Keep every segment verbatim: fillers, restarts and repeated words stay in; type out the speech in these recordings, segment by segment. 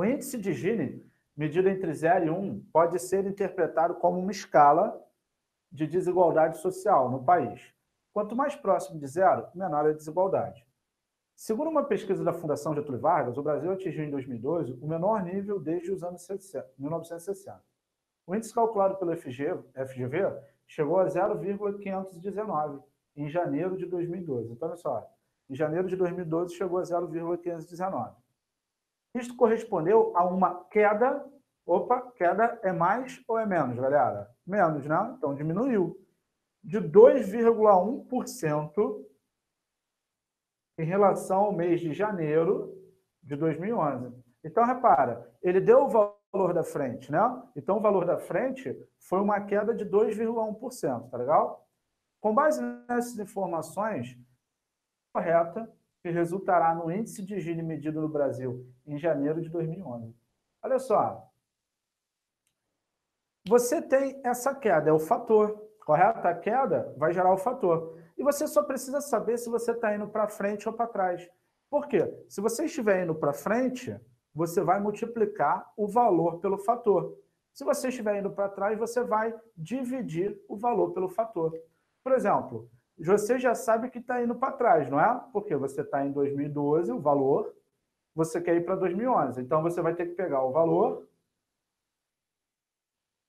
O índice de Gini, medido entre zero e um, pode ser interpretado como uma escala de desigualdade social no país. Quanto mais próximo de zero, menor é a desigualdade. Segundo uma pesquisa da Fundação Getúlio Vargas, o Brasil atingiu em dois mil e doze o menor nível desde os anos mil novecentos e sessenta. O índice calculado pela F G V chegou a zero vírgula quinhentos e dezenove em janeiro de dois mil e doze. Então, olha só, em janeiro de dois mil e doze chegou a zero vírgula quinhentos e dezenove. Isto correspondeu a uma queda. Opa, queda é mais ou é menos, galera? Menos, né? Então diminuiu de dois vírgula um por cento em relação ao mês de janeiro de dois mil e onze. Então, repara, ele deu o valor da frente, né? Então, o valor da frente foi uma queda de dois vírgula um por cento, tá legal? Com base nessas informações, correta, que resultará no índice de Gini medido no Brasil em janeiro de dois mil e onze. Olha só. Você tem essa queda, é o fator, correto? A queda vai gerar o fator. E você só precisa saber se você está indo para frente ou para trás. Por quê? Se você estiver indo para frente, você vai multiplicar o valor pelo fator. Se você estiver indo para trás, você vai dividir o valor pelo fator. Por exemplo, você já sabe que está indo para trás, não é? Porque você está em dois mil e doze, o valor, você quer ir para dois mil e onze. Então, você vai ter que pegar o valor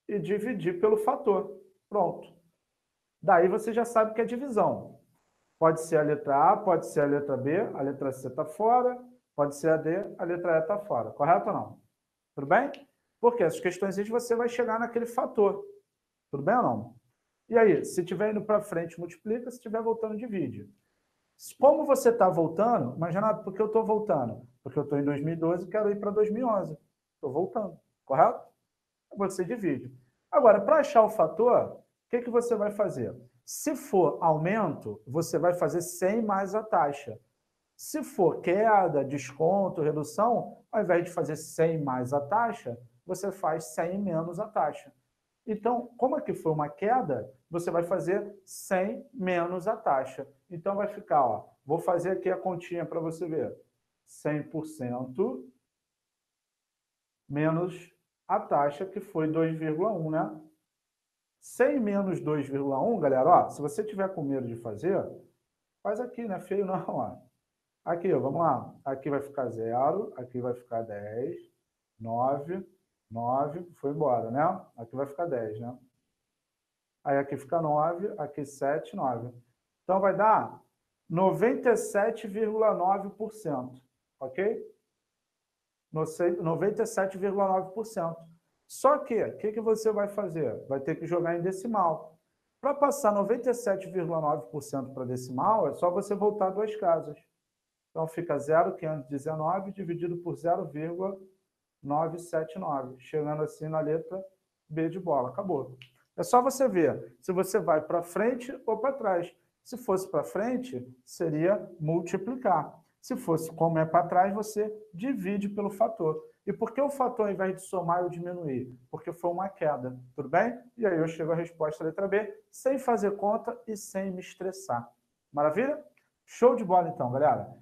e dividir pelo fator. Pronto. Daí você já sabe que é divisão. Pode ser a letra A, pode ser a letra B, a letra C está fora, pode ser a D, a letra E está fora. Correto ou não? Tudo bem? Porque essas questões você vai chegar naquele fator. Tudo bem ou não? E aí, se estiver indo para frente, multiplica, se estiver voltando, divide. Como você está voltando, mas, Renato, por que eu estou voltando? Porque eu estou em dois mil e doze e quero ir para dois mil e onze. Estou voltando. Correto? Você divide. Agora, para achar o fator, o que, que você vai fazer? Se for aumento, você vai fazer cem mais a taxa. Se for queda, desconto, redução, ao invés de fazer cem mais a taxa, você faz cem menos a taxa. Então, como aqui foi uma queda, você vai fazer cem menos a taxa. Então, vai ficar, ó, vou fazer aqui a continha para você ver. cem por cento menos a taxa que foi dois vírgula um, né? cem menos dois vírgula um, galera, ó, se você tiver com medo de fazer, faz aqui, não é feio não, ó. Aqui, ó, vamos lá. Aqui vai ficar zero, aqui vai ficar dez, nove, nove, foi embora, né? Aqui vai ficar dez, né? Aí aqui fica nove, aqui sete, nove. Então vai dar noventa e sete vírgula nove por cento, ok? noventa e sete vírgula nove por cento. Só que, o que, que você vai fazer? Vai ter que jogar em decimal. Para passar noventa e sete vírgula nove por cento para decimal, é só você voltar duas casas. Então, fica zero vírgula quinhentos e dezenove dividido por zero vírgula novecentos e setenta e nove, chegando assim na letra B de bola. Acabou. É só você ver se você vai para frente ou para trás. Se fosse para frente, seria multiplicar. Se fosse como é para trás, você divide pelo fator. E por que o fator, ao invés de somar, eu diminuir? Porque foi uma queda, tudo bem? E aí eu chego à resposta letra B, sem fazer conta e sem me estressar. Maravilha? Show de bola então, galera.